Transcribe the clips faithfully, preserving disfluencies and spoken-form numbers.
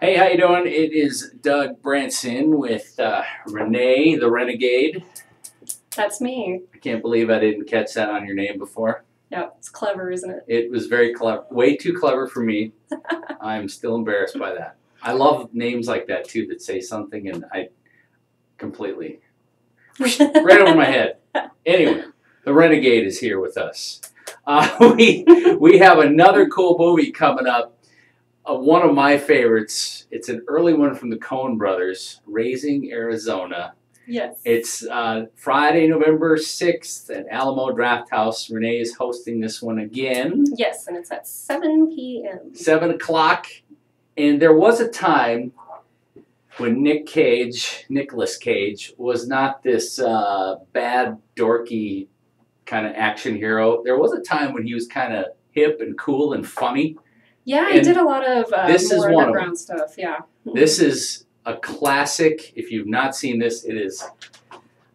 Hey, how you doing? It is Doug Branson with uh, Renee the Renegade. That's me. I can't believe I didn't catch that on your name before. No, it's clever, isn't it? It was very clever. Way too clever for me. I'm still embarrassed by that. I love names like that, too, that say something and I completely right over my head. Anyway, the Renegade is here with us. Uh, we, we have another cool movie coming up. Uh, one of my favorites. It's an early one from the Coen Brothers, Raising Arizona. Yes. It's uh, Friday, November sixth at Alamo Drafthouse. Renee is hosting this one again. Yes, and it's at seven P M seven o'clock. And there was a time when Nick Cage, Nicolas Cage, was not this uh, bad, dorky kind of action hero. There was a time when he was kind of hip and cool and funny. Yeah, he did a lot of uh, this more is one underground of stuff, yeah. This is a classic. If you've not seen this, it is...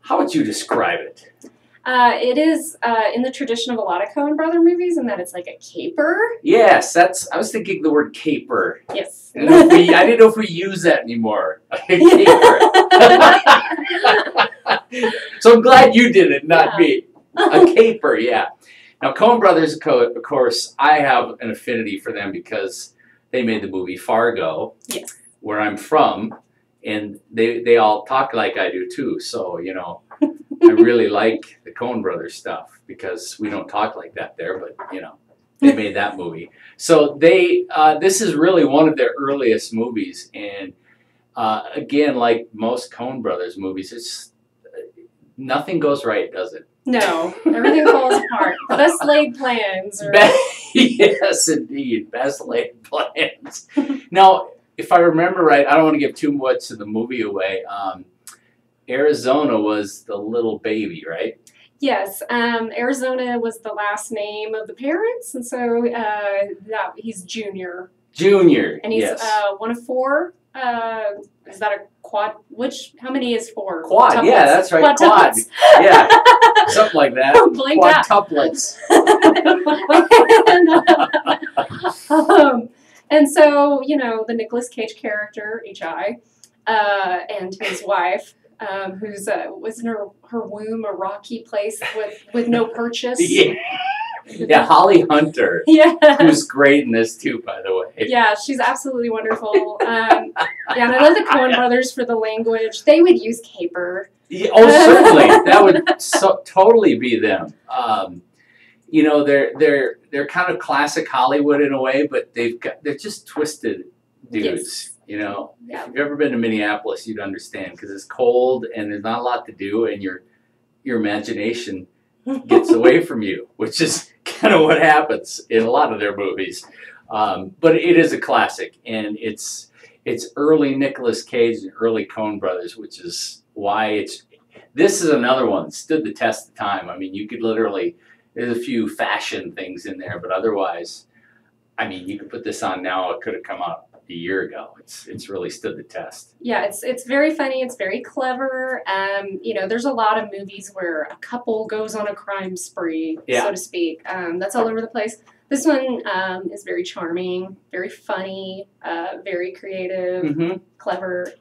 How would you describe it? Uh, it is uh, in the tradition of a lot of Coen Brother movies in that it's like a caper. Yes, that's... I was thinking the word caper. Yes. I didn't know if we, I didn't know if we use that anymore. A caper. So I'm glad you did it, not yeah. me. A caper, yeah. Now, Coen Brothers, of course, I have an affinity for them because they made the movie Fargo, yes. where I'm from, and they, they all talk like I do, too. So, you know, I really like the Coen Brothers stuff because we don't talk like that there, but, you know, they made that movie. So they uh, this is really one of their earliest movies. And, uh, again, like most Coen Brothers movies, it's nothing goes right, does it? No, everything falls apart. Best laid plans. Or... Be yes, indeed. Best laid plans. Now, if I remember right, I don't want to give too much of the movie away. Um, Arizona was the little baby, right? Yes. Um, Arizona was the last name of the parents, and so uh, that, he's Junior. Junior, And he's yes. uh, one of four. Uh, is that a quad? Which? How many is four? Quad, Tuplets. Yeah, that's right. Quad, quad. Yeah. Something like that. Quadtuplets. um, and so, you know, the Nicolas Cage character, H I, uh, and his wife, um, who's, uh, was in her, her womb a rocky place with, with no purchase? Yeah. Yeah, Holly Hunter, yeah. who's great in this, too, by the way. Yeah, she's absolutely wonderful. Um, yeah, and I love the Coen Brothers for the language. They would use caper. Yeah, oh, certainly. That would so, totally be them. Um, you know, they're, they're, they're kind of classic Hollywood in a way, but they've got, they're just twisted dudes. Yes. You know, yeah. if you've ever been to Minneapolis, you'd understand because it's cold and there's not a lot to do and your, your imagination gets away from you, which is kind of what happens in a lot of their movies. Um, but it is a classic, and it's it's early Nicolas Cage and early Coen Brothers, which is why it's... This is another one that stood the test of time. I mean, you could literally... There's a few fashion things in there, but otherwise, I mean, you could put this on now. It could have come out a year ago. It's it's really stood the test. Yeah, it's it's very funny. It's very clever. Um, you know, there's a lot of movies where a couple goes on a crime spree, yeah. so to speak. Um, that's all over the place. This one um, is very charming, very funny, uh, very creative, mm-hmm. clever.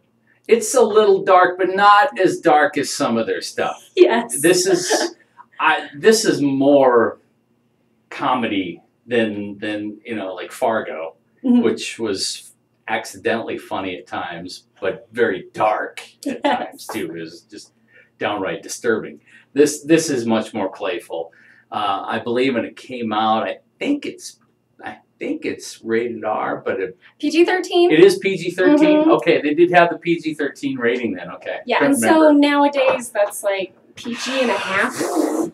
It's a little dark, but not as dark as some of their stuff. Yes, this is I, this is more comedy than than you know like Fargo, mm-hmm. which was. Accidentally funny at times, but very dark at yes. times too. It was just downright disturbing. This this is much more playful. Uh, I believe when it came out, I think it's I think it's rated R, but it, P G thirteen. It is P G thirteen. Mm-hmm. Okay, they did have the P G thirteen rating then. Okay. Yeah, Couldn't and remember. So nowadays that's like P G and a half.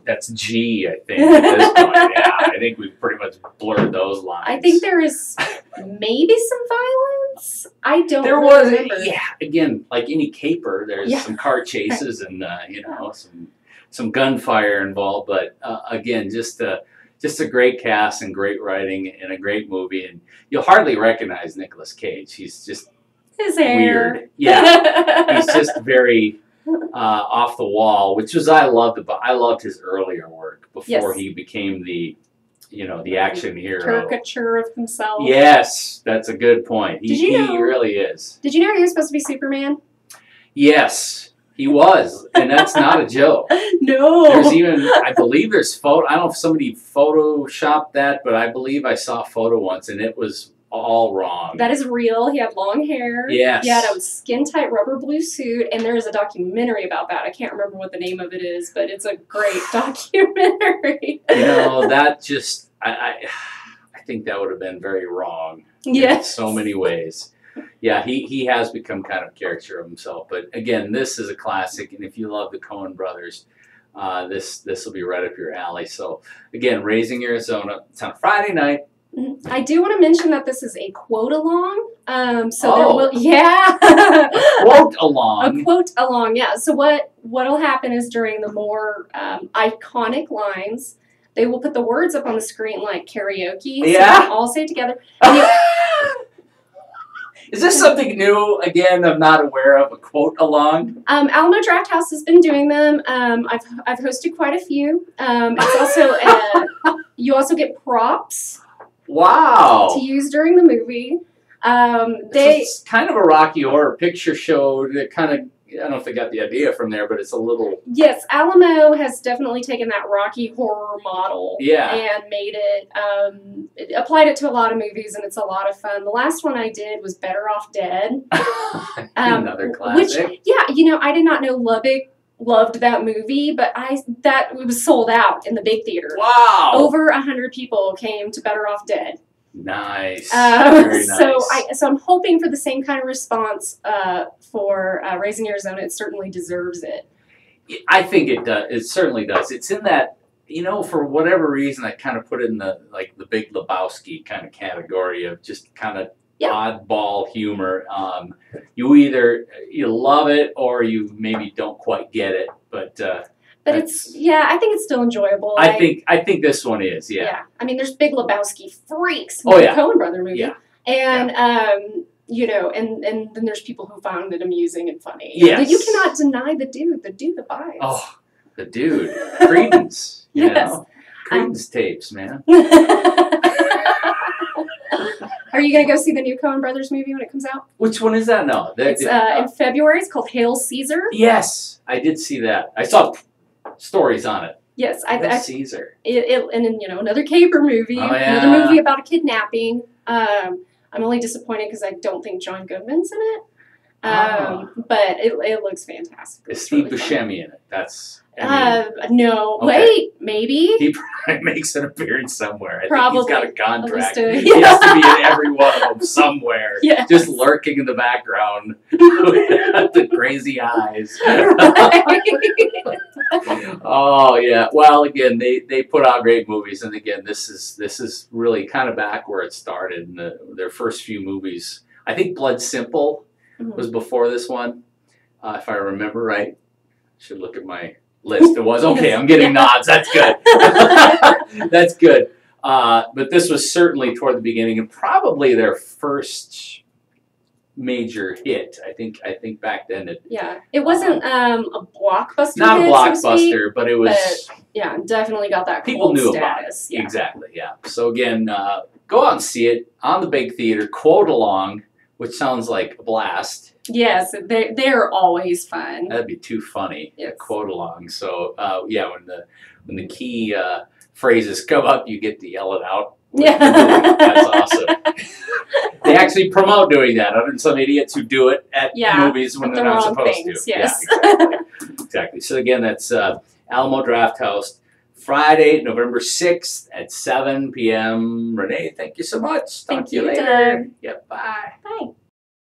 That's G, I think. At this point. Yeah, I think we've pretty much blurred those lines. I think there is maybe some violence. I don't There was, remember. Yeah, again, like any caper, there's yeah. some car chases and, uh, you know, some some gunfire involved. But, uh, again, just a, just a great cast and great writing and a great movie. And you'll hardly recognize Nicolas Cage. He's just His hair. Weird. Yeah, he's just very uh, off the wall, which was I loved. But I loved his earlier work before yes. he became the you know, the action hero. Caricature of himself. Yes, that's a good point. He, did you know, he really is. Did you know he was supposed to be Superman? Yes, he was. And that's not a joke. No. There's even, I believe there's photo, I don't know if somebody photoshopped that, but I believe I saw a photo once and it was all wrong. That is real. He had long hair. Yes. He had a skin-tight rubber blue suit, and there is a documentary about that. I can't remember what the name of it is, but it's a great documentary. You know, that just, I, I, I think that would have been very wrong. Yes. In so many ways. Yeah, he, he has become kind of a caricature of himself. But again, this is a classic, and if you love the Coen brothers, uh, this this will be right up your alley. So again, Raising Arizona. It's on Friday night. I do want to mention that this is a quote along. Um, so oh. there will, yeah, a quote along. A quote along, yeah. So what what'll happen is during the more um, iconic lines, they will put the words up on the screen like karaoke. Yeah, so we all say it together. Is this something new? Again, I'm not aware of a quote along. Um, Alamo Drafthouse has been doing them. Um, I've I've hosted quite a few. Um, it's also a, you also get props. Wow! To use during the movie, um, they it's kind of a Rocky Horror Picture Show. That kind of I don't know if they got the idea from there, but it's a little yes. Alamo has definitely taken that Rocky Horror model, yeah, and made it, um, it applied it to a lot of movies, and it's a lot of fun. The last one I did was Better Off Dead, um, another classic. Which, yeah, you know, I did not know Lubbock loved that movie, but I that it was sold out in the big theater. Wow! Over a hundred people came to Better Off Dead. Nice. Um, Very nice. So I so I'm hoping for the same kind of response uh, for uh, Raising Arizona. It certainly deserves it. I think it does. It certainly does. It's in that, you know, for whatever reason, I kind of put it in the like the Big Lebowski kind of category of just kind of. Yep. Oddball humor. Um, you either you love it or you maybe don't quite get it, but uh, but it's yeah. I think it's still enjoyable. I, I think I think this one is yeah. Yeah. I mean, there's Big Lebowski freaks. Oh yeah, the Coen brother movie. Yeah. And yeah. Um, you know, and and then there's people who found it amusing and funny. Yes. But you cannot deny the dude. The dude abides. Oh, the dude. Credence. You yes. know? Credence um, tapes, man. Are you going to go see the new Coen Brothers movie when it comes out? Which one is that now? It's uh, in February. It's called Hail Caesar. Yes, I did see that. I saw stories on it. Yes. I, Hail I, Caesar. It, it, and then, you know, another caper movie. Oh, yeah. Another movie about a kidnapping. Um, I'm only disappointed because I don't think John Goodman's in it. Um, ah. But it, it looks fantastic. Is Steve really Buscemi in it? That's... I mean, uh, no, okay. Wait, maybe. He probably makes an appearance somewhere. I probably. Think he's got a contract. Understood. He has to be in every one of them somewhere, yes. Just lurking in the background with the crazy eyes. Right. Oh, yeah. Well, again, they, they put out great movies. And again, this is this is really kind of back where it started in the, their first few movies. I think Blood Simple mm-hmm. was before this one, uh, if I remember right. Should look at my... list it was okay. I'm getting nods. That's good. That's good. Uh, but this was certainly toward the beginning and probably their first major hit. I think. I think back then it. Yeah, it wasn't um, a blockbuster. Not hit, a blockbuster, so to speak, but it was. But, yeah, definitely got that. People knew status. About it. Yeah. Exactly. Yeah. So again, uh, go out and see it on the big theater. Quote along, which sounds like a blast. Yes, they're, they're always fun. That'd be too funny, yes. A quote along. So, uh, yeah, when the when the key uh, phrases come up, you get to yell it out. Yeah. That's awesome. They actually promote doing that. Other than some idiots who do it at yeah, movies when they're not supposed things, to. Yes. Yeah, exactly. Exactly. So, again, that's uh, Alamo Drafthouse, Friday, November sixth at seven p m Renee, thank you so much. Talk thank to you later. Later. Yeah, bye. Bye.